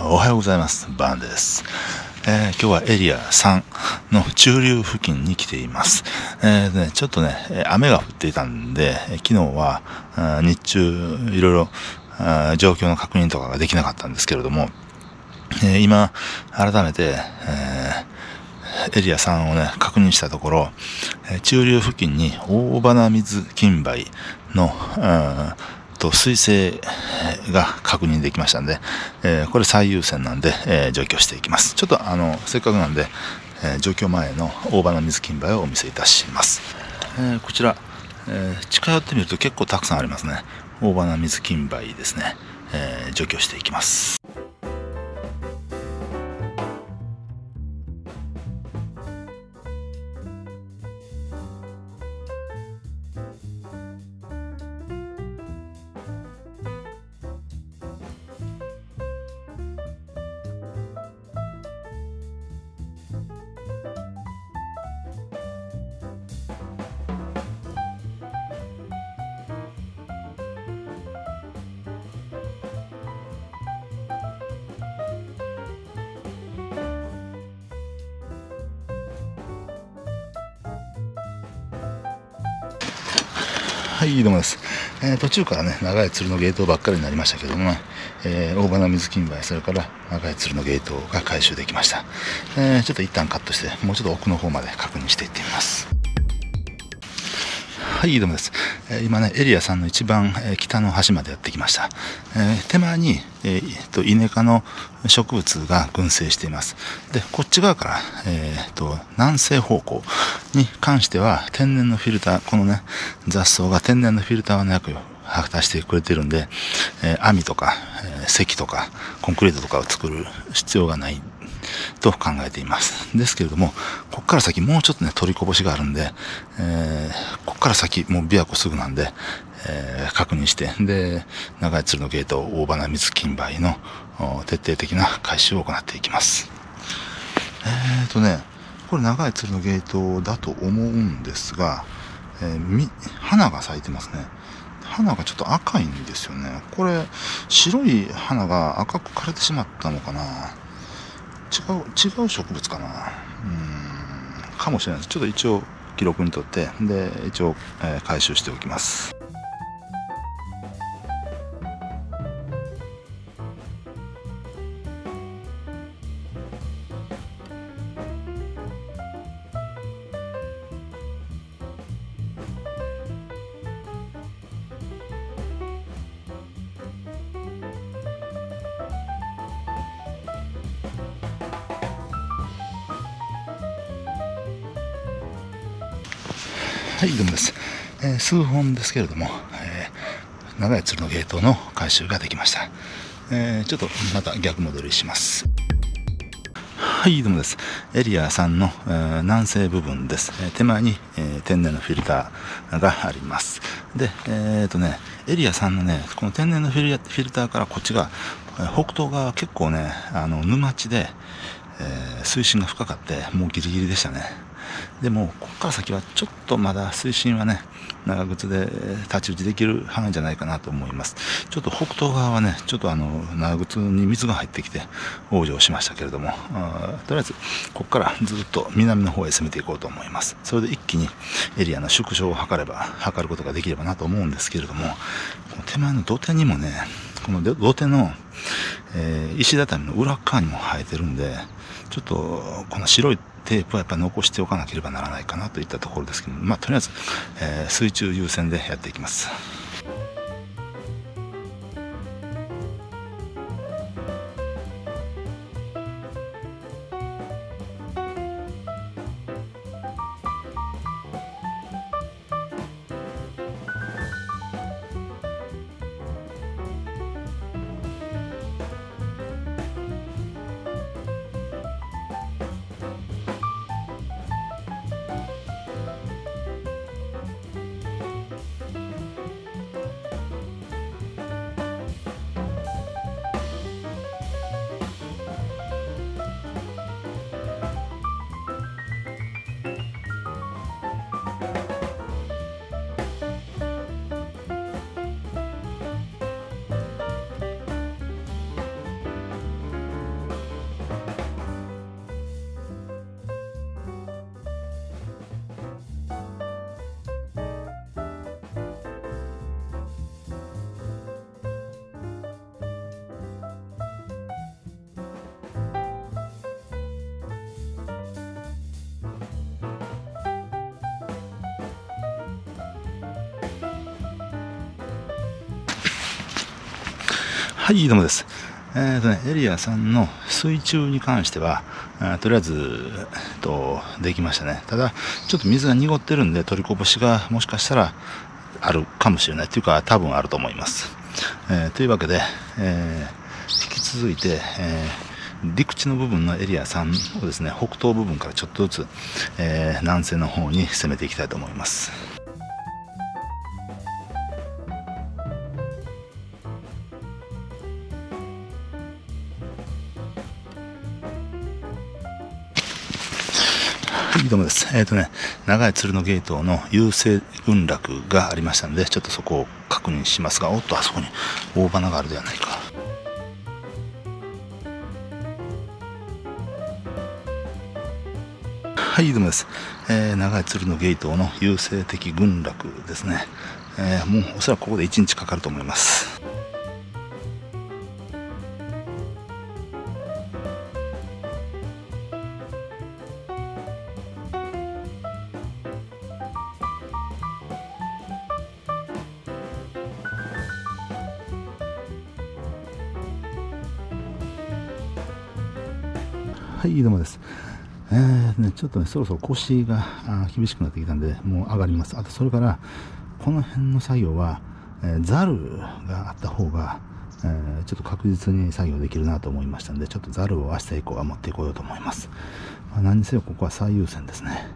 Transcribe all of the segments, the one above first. おはようございます。バンです。今日はエリア3の中流付近に来ています。ちょっとね雨が降っていたんで、昨日は日中いろいろ状況の確認とかができなかったんですけれども、今改めてエリア3をね確認したところ、中流付近に大花水金梅の水星が確認できましたんで、これ最優先なんで、除去していきます。ちょっとせっかくなんで、除去前の大花水金梅をお見せいたします。こちら、近寄ってみると結構たくさんありますね。大花水金梅ですね。除去していきます。はい、どうもです。途中からね長い鶴のゲートばっかりになりましたけどもね、大花水金梅、それから長い鶴のゲートが回収できました。ちょっと一旦カットして、もうちょっと奥の方まで確認していってみます。はい、どうもです。今ねエリア3の一番北の端までやってきました。手前にイネ科の植物が群生しています。でこっち側から、南西方向に関しては天然のフィルター、このね雑草が天然のフィルターはなく果たしてくれてるんで、網とか、石とかコンクリートとかを作る必要がないと考えています。ですけれども、ここから先もうちょっとね取りこぼしがあるんで、ここから先もう琵琶湖すぐなんで、確認して、で長い鶴のゲート、大花水金梅の徹底的な回収を行っていきます。これ長い鶴のゲートだと思うんですが、花が咲いてますね。花がちょっと赤いんですよね。これ白い花が赤く枯れてしまったのかな。違う植物かな、かもしれないです。ちょっと一応記録にとって、で一応、回収しておきます。はい、どうもです。数本ですけれども、長い鶴のゲートの回収ができました。ちょっとまた逆戻りします。はい、どうもです。エリア3の、南西部分です。手前に、天然のフィルターがあります。で、エリア3のね、この天然のフィルターからこっちが、北東側結構ね、沼地で、水深が深かって、もうギリギリでしたね。でもここから先はちょっとまだ水深はね長靴で太刀打ちできる範囲じゃないかなと思います。ちょっと北東側はねちょっと長靴に水が入ってきて往生しましたけれども、とりあえずここからずっと南の方へ攻めていこうと思います。それで一気にエリアの縮小を図ることができればなと思うんですけれども、手前の土手にもね、この土手の、石畳の裏側にも生えてるんで、ちょっとこの白いテープはやっぱ残しておかなければならないかなといったところですけども、とりあえず、水中優先でやっていきます。はい、どうもです。エリアさんの水中に関しては、とりあえず、できましたね。ただ、ちょっと水が濁ってるんで、取りこぼしがもしかしたらあるかもしれないというか、多分あると思います。というわけで、引き続いて、陸地の部分のエリアさんをですね、北東部分からちょっとずつ、南西の方に攻めていきたいと思います。どうもです。長い鶴のゲートの優勢群落がありましたので、ちょっとそこを確認しますが、おっと、あそこに大花があるではないか。はい、どうもです。長い鶴のゲートの優勢的群落ですね。もうおそらくここで1日かかると思います。はい、どうもです。ちょっとね、そろそろ腰が厳しくなってきたんで、もう上がります。あと、それから、この辺の作業は、ザルがあった方が、ちょっと確実に作業できるなと思いましたんで、ちょっとザルを明日以降は持っていこうと思います。まあ、何にせよ、ここは最優先ですね。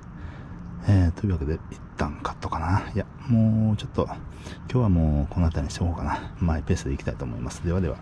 というわけで、一旦カットかな。いや、もうちょっと、今日はもうこの辺りにしておこうかな。マイペースでいきたいと思います。ではでは。